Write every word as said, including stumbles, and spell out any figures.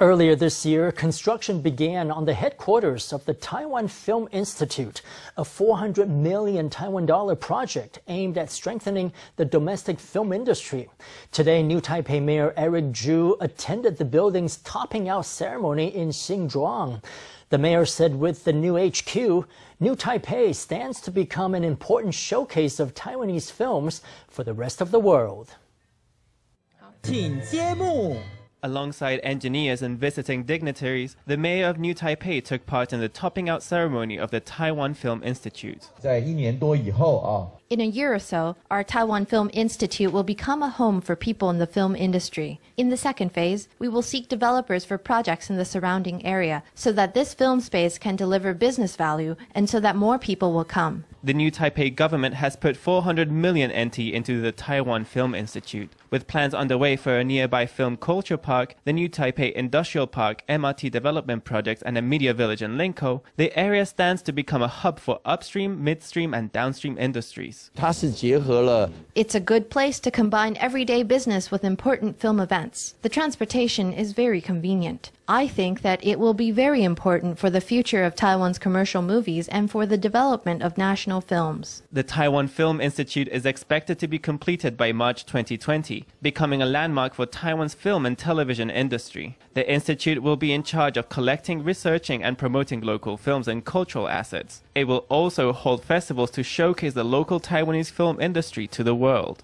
Earlier this year, construction began on the headquarters of the Taiwan Film Institute, a four hundred million Taiwan dollar project aimed at strengthening the domestic film industry. Today, New Taipei Mayor Eric Chu attended the building's topping out ceremony in Xinzhuang. The mayor said with the new H Q, New Taipei stands to become an important showcase of Taiwanese films for the rest of the world. Alongside engineers and visiting dignitaries, the mayor of New Taipei took part in the topping out ceremony of the Taiwan Film Institute. In a year or so, our Taiwan Film Institute will become a home for people in the film industry. In the second phase, we will seek developers for projects in the surrounding area so that this film space can deliver business value and so that more people will come. The New Taipei government has put four hundred million N T into the Taiwan Film Institute, with plans underway for a nearby film culture park, the New Taipei Industrial Park, M R T development projects, and a media village in Linkou. The area stands to become a hub for upstream, midstream, and downstream industries. It's a good place to combine everyday business with important film events. The transportation is very convenient. I think that it will be very important for the future of Taiwan's commercial movies and for the development of national films. The Taiwan Film Institute is expected to be completed by March twenty twenty, becoming a landmark for Taiwan's film and television industry. The institute will be in charge of collecting, researching, and promoting local films and cultural assets. It will also hold festivals to showcase the local Taiwanese film industry to the world.